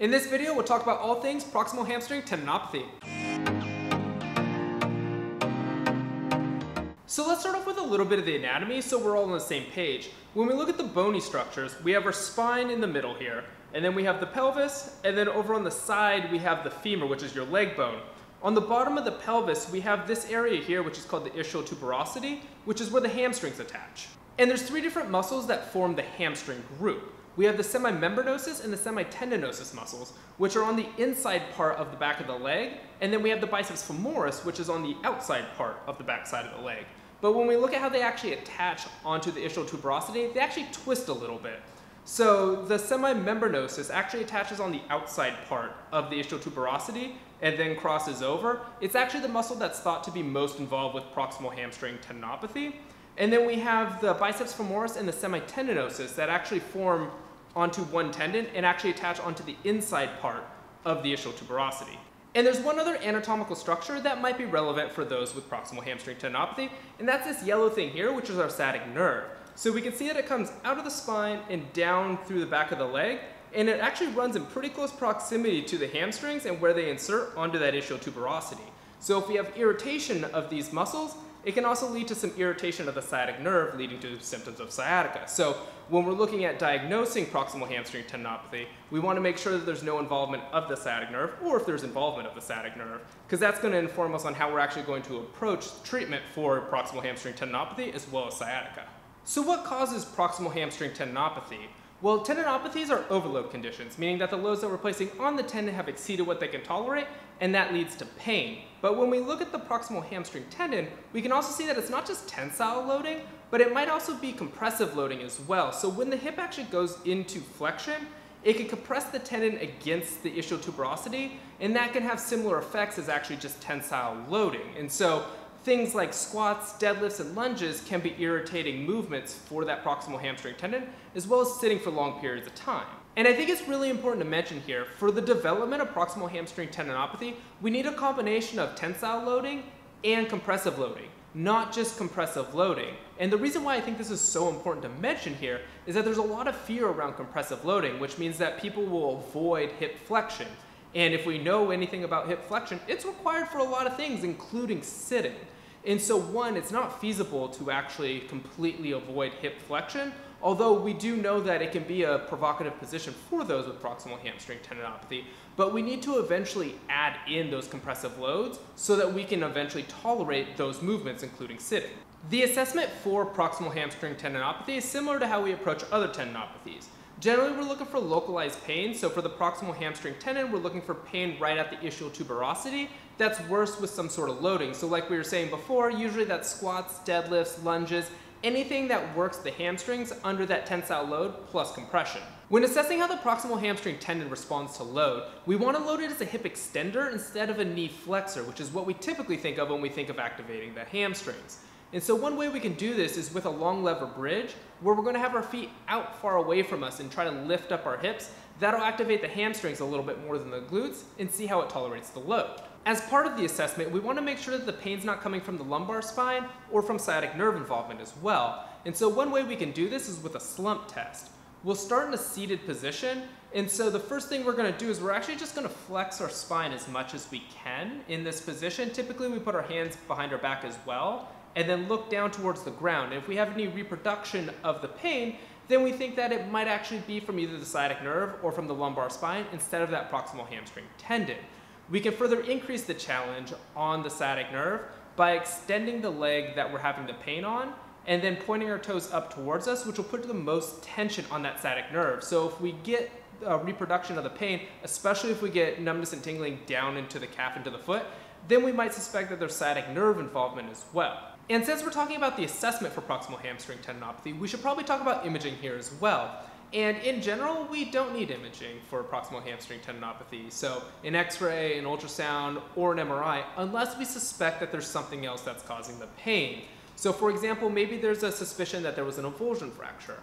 In this video, we'll talk about all things proximal hamstring tendinopathy. So let's start off with a little bit of the anatomy so we're all on the same page. When we look at the bony structures, we have our spine in the middle here, and then we have the pelvis, and then over on the side we have the femur, which is your leg bone. On the bottom of the pelvis, we have this area here, which is called the ischial tuberosity, which is where the hamstrings attach. And there's three different muscles that form the hamstring group. We have the semimembranosus and the semitendinosus muscles, which are on the inside part of the back of the leg, and then we have the biceps femoris, which is on the outside part of the back side of the leg. But when we look at how they actually attach onto the ischial tuberosity, they actually twist a little bit. So the semimembranosus actually attaches on the outside part of the ischial tuberosity and then crosses over. It's actually the muscle that's thought to be most involved with proximal hamstring tendinopathy. And then we have the biceps femoris and the semitendinosus that actually form onto one tendon and actually attach onto the inside part of the ischial tuberosity. And there's one other anatomical structure that might be relevant for those with proximal hamstring tendinopathy, and that's this yellow thing here, which is our sciatic nerve. So we can see that it comes out of the spine and down through the back of the leg, and it actually runs in pretty close proximity to the hamstrings and where they insert onto that ischial tuberosity. So if we have irritation of these muscles, it can also lead to some irritation of the sciatic nerve, leading to symptoms of sciatica. So when we're looking at diagnosing proximal hamstring tendinopathy, we want to make sure that there's no involvement of the sciatic nerve, or if there's involvement of the sciatic nerve, because that's going to inform us on how we're actually going to approach treatment for proximal hamstring tendinopathy as well as sciatica. So what causes proximal hamstring tendinopathy? Well, tendinopathies are overload conditions, meaning that the loads that we're placing on the tendon have exceeded what they can tolerate, and that leads to pain. But when we look at the proximal hamstring tendon, we can also see that it's not just tensile loading, but it might also be compressive loading as well. So when the hip actually goes into flexion, it can compress the tendon against the ischial tuberosity, and that can have similar effects as actually just tensile loading. And so things like squats, deadlifts, and lunges can be irritating movements for that proximal hamstring tendon, as well as sitting for long periods of time. And I think it's really important to mention here, for the development of proximal hamstring tendinopathy, we need a combination of tensile loading and compressive loading, not just compressive loading. And the reason why I think this is so important to mention here is that there's a lot of fear around compressive loading, which means that people will avoid hip flexion. And if we know anything about hip flexion, it's required for a lot of things, including sitting. And so one, it's not feasible to actually completely avoid hip flexion, although we do know that it can be a provocative position for those with proximal hamstring tendinopathy, but we need to eventually add in those compressive loads so that we can eventually tolerate those movements, including sitting. The assessment for proximal hamstring tendinopathy is similar to how we approach other tendinopathies. Generally, we're looking for localized pain. So for the proximal hamstring tendon, we're looking for pain right at the ischial tuberosity. That's worse with some sort of loading. So like we were saying before, usually that's squats, deadlifts, lunges, anything that works the hamstrings under that tensile load plus compression. When assessing how the proximal hamstring tendon responds to load, we want to load it as a hip extender instead of a knee flexor, which is what we typically think of when we think of activating the hamstrings. And so one way we can do this is with a long lever bridge, where we're going to have our feet out far away from us and try to lift up our hips. That'll activate the hamstrings a little bit more than the glutes and see how it tolerates the load. As part of the assessment, we want to make sure that the pain's not coming from the lumbar spine or from sciatic nerve involvement as well. And so one way we can do this is with a slump test. We'll start in a seated position, and so the first thing we're going to do is we're actually just going to flex our spine as much as we can in this position. Typically we put our hands behind our back as well, and then look down towards the ground. And if we have any reproduction of the pain, then we think that it might actually be from either the sciatic nerve or from the lumbar spine instead of that proximal hamstring tendon. We can further increase the challenge on the sciatic nerve by extending the leg that we're having the pain on and then pointing our toes up towards us, which will put the most tension on that sciatic nerve. So if we get a reproduction of the pain, especially if we get numbness and tingling down into the calf and to the foot, then we might suspect that there's sciatic nerve involvement as well. And since we're talking about the assessment for proximal hamstring tendinopathy, we should probably talk about imaging here as well. And in general, we don't need imaging for proximal hamstring tendinopathy. So an X-ray, an ultrasound, or an MRI, unless we suspect that there's something else that's causing the pain. So for example, maybe there's a suspicion that there was an avulsion fracture.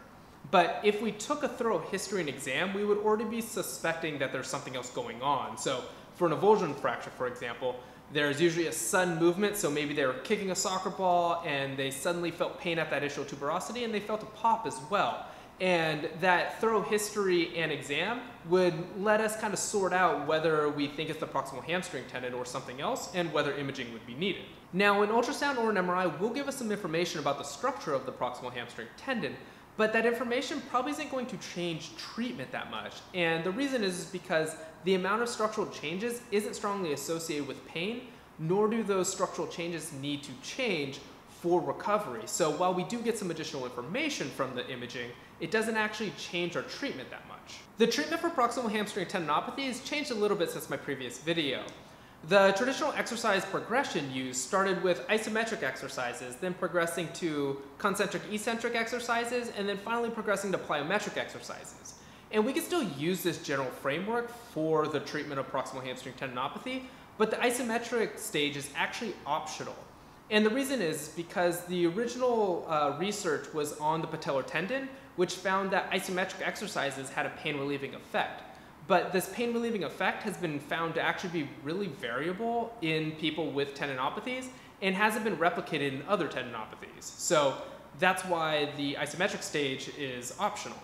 But if we took a thorough history and exam, we would already be suspecting that there's something else going on. So for an avulsion fracture, for example, there's usually a sudden movement, so maybe they were kicking a soccer ball and they suddenly felt pain at that ischial tuberosity and they felt a pop as well. And that thorough history and exam would let us kind of sort out whether we think it's the proximal hamstring tendon or something else, and whether imaging would be needed. Now, an ultrasound or an MRI will give us some information about the structure of the proximal hamstring tendon, but that information probably isn't going to change treatment that much. And the reason is because the amount of structural changes isn't strongly associated with pain, nor do those structural changes need to change for recovery. So while we do get some additional information from the imaging, it doesn't actually change our treatment that much. The treatment for proximal hamstring tendinopathy has changed a little bit since my previous video. The traditional exercise progression used started with isometric exercises, then progressing to concentric eccentric exercises, and then finally progressing to plyometric exercises. And we can still use this general framework for the treatment of proximal hamstring tendinopathy, but the isometric stage is actually optional. And the reason is because the original research was on the patellar tendon, which found that isometric exercises had a pain-relieving effect. But this pain-relieving effect has been found to actually be really variable in people with tendinopathies and hasn't been replicated in other tendinopathies. So that's why the isometric stage is optional.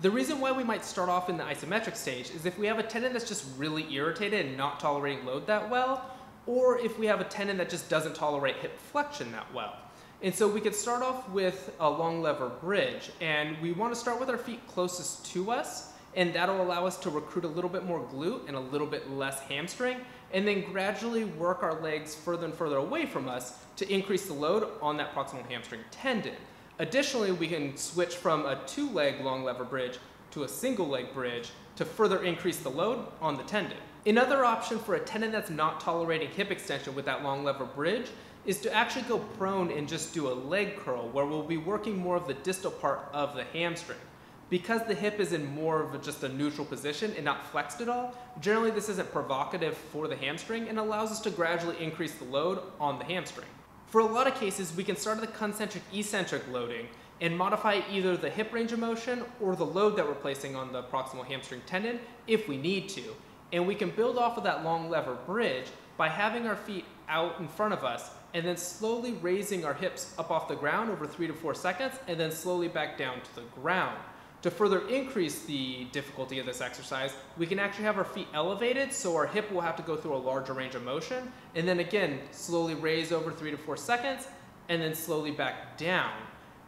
The reason why we might start off in the isometric stage is if we have a tendon that's just really irritated and not tolerating load that well, or if we have a tendon that just doesn't tolerate hip flexion that well. And so we could start off with a long lever bridge, and we want to start with our feet closest to us, and that'll allow us to recruit a little bit more glute and a little bit less hamstring, and then gradually work our legs further and further away from us to increase the load on that proximal hamstring tendon. Additionally, we can switch from a two-leg long lever bridge to a single-leg bridge to further increase the load on the tendon. Another option for a tendon that's not tolerating hip extension with that long lever bridge is to actually go prone and just do a leg curl, where we'll be working more of the distal part of the hamstring. Because the hip is in more of just a neutral position and not flexed at all, generally this isn't provocative for the hamstring and allows us to gradually increase the load on the hamstring. For a lot of cases, we can start at the concentric eccentric loading and modify either the hip range of motion or the load that we're placing on the proximal hamstring tendon if we need to. And we can build off of that long lever bridge by having our feet out in front of us and then slowly raising our hips up off the ground over 3 to 4 seconds and then slowly back down to the ground. To further increase the difficulty of this exercise, we can actually have our feet elevated, so our hip will have to go through a larger range of motion, and then again, slowly raise over 3 to 4 seconds, and then slowly back down.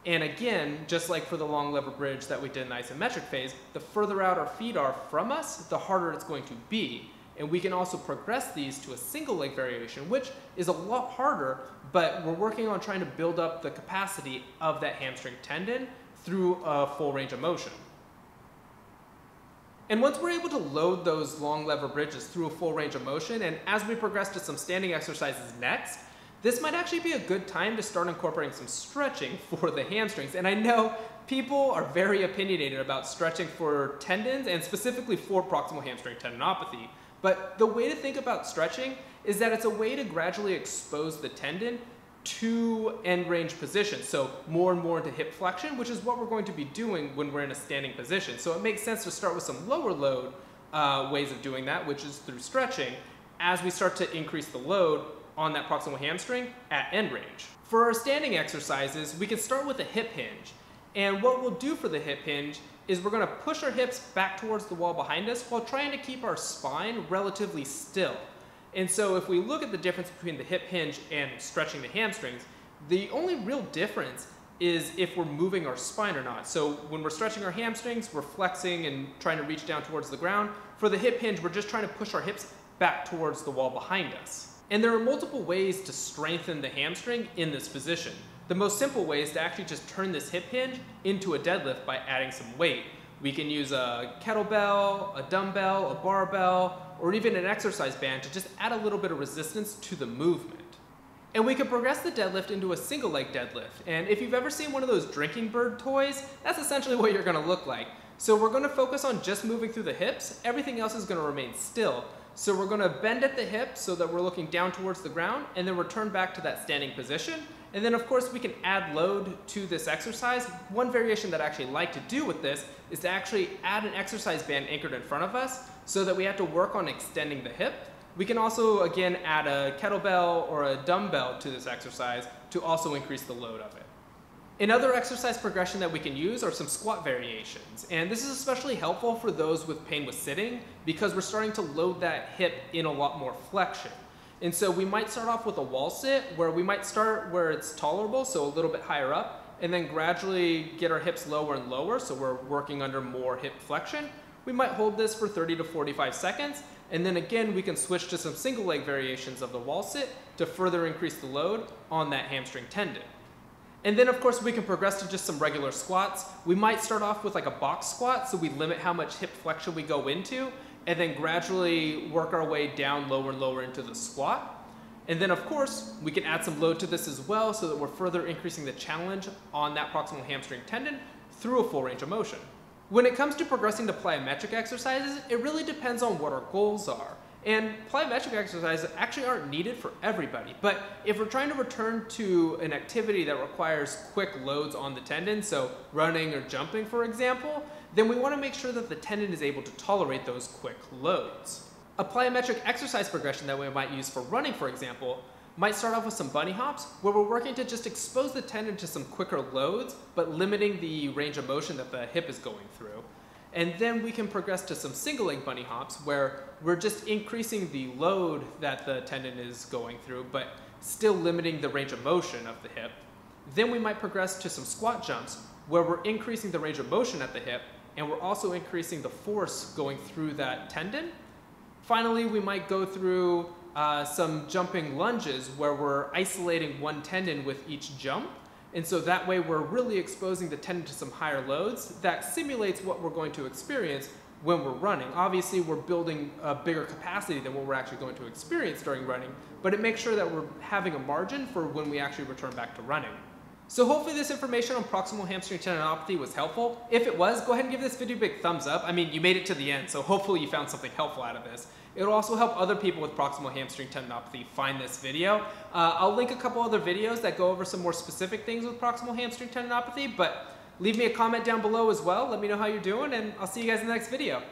And again, just like for the long lever bridge that we did in the isometric phase, the further out our feet are from us, the harder it's going to be. And we can also progress these to a single leg variation, which is a lot harder, but we're working on trying to build up the capacity of that hamstring tendon through a full range of motion. And once we're able to load those long lever bridges through a full range of motion, and as we progress to some standing exercises next, this might actually be a good time to start incorporating some stretching for the hamstrings. And I know people are very opinionated about stretching for tendons and specifically for proximal hamstring tendinopathy. But the way to think about stretching is that it's a way to gradually expose the tendon to end range position, so more and more into hip flexion, which is what we're going to be doing when we're in a standing position. So it makes sense to start with some lower load ways of doing that, which is through stretching, as we start to increase the load on that proximal hamstring at end range. For our standing exercises, we can start with a hip hinge. And what we'll do for the hip hinge is we're going to push our hips back towards the wall behind us while trying to keep our spine relatively still. And so if we look at the difference between the hip hinge and stretching the hamstrings, the only real difference is if we're moving our spine or not. So when we're stretching our hamstrings, we're flexing and trying to reach down towards the ground. For the hip hinge, we're just trying to push our hips back towards the wall behind us. And there are multiple ways to strengthen the hamstring in this position. The most simple way is to actually just turn this hip hinge into a deadlift by adding some weight. We can use a kettlebell, a dumbbell, a barbell, or even an exercise band to just add a little bit of resistance to the movement. And we can progress the deadlift into a single leg deadlift. And if you've ever seen one of those drinking bird toys, that's essentially what you're gonna look like. So we're gonna focus on just moving through the hips. Everything else is gonna remain still. So we're gonna bend at the hip so that we're looking down towards the ground, and then return back to that standing position. And then of course we can add load to this exercise. One variation that I actually like to do with this is to actually add an exercise band anchored in front of us so that we have to work on extending the hip. We can also again add a kettlebell or a dumbbell to this exercise to also increase the load of it. Another exercise progression that we can use are some squat variations, and this is especially helpful for those with pain with sitting because we're starting to load that hip in a lot more flexion. And so we might start off with a wall sit where we might start where it's tolerable, so a little bit higher up, and then gradually get our hips lower and lower, so we're working under more hip flexion. We might hold this for 30 to 45 seconds, and then again we can switch to some single leg variations of the wall sit to further increase the load on that hamstring tendon. And then of course we can progress to just some regular squats. We might start off with like a box squat, so we limit how much hip flexion we go into and then gradually work our way down lower and lower into the squat. And then of course we can add some load to this as well so that we're further increasing the challenge on that proximal hamstring tendon through a full range of motion. When it comes to progressing to plyometric exercises, it really depends on what our goals are. And plyometric exercises actually aren't needed for everybody, but if we're trying to return to an activity that requires quick loads on the tendon, so running or jumping for example, then we want to make sure that the tendon is able to tolerate those quick loads. A plyometric exercise progression that we might use for running, for example, might start off with some bunny hops where we're working to just expose the tendon to some quicker loads, but limiting the range of motion that the hip is going through. And then we can progress to some single leg bunny hops where we're just increasing the load that the tendon is going through, but still limiting the range of motion of the hip. Then we might progress to some squat jumps where we're increasing the range of motion at the hip, and we're also increasing the force going through that tendon. Finally, we might go through some jumping lunges where we're isolating one tendon with each jump. And so that way we're really exposing the tendon to some higher loads that simulates what we're going to experience when we're running. Obviously we're building a bigger capacity than what we're actually going to experience during running, but it makes sure that we're having a margin for when we actually return back to running. So hopefully this information on proximal hamstring tendinopathy was helpful. If it was, go ahead and give this video a big thumbs up. I mean, you made it to the end, so hopefully you found something helpful out of this. It'll also help other people with proximal hamstring tendinopathy find this video. I'll link a couple other videos that go over some more specific things with proximal hamstring tendinopathy, but leave me a comment down below as well. Let me know how you're doing, and I'll see you guys in the next video.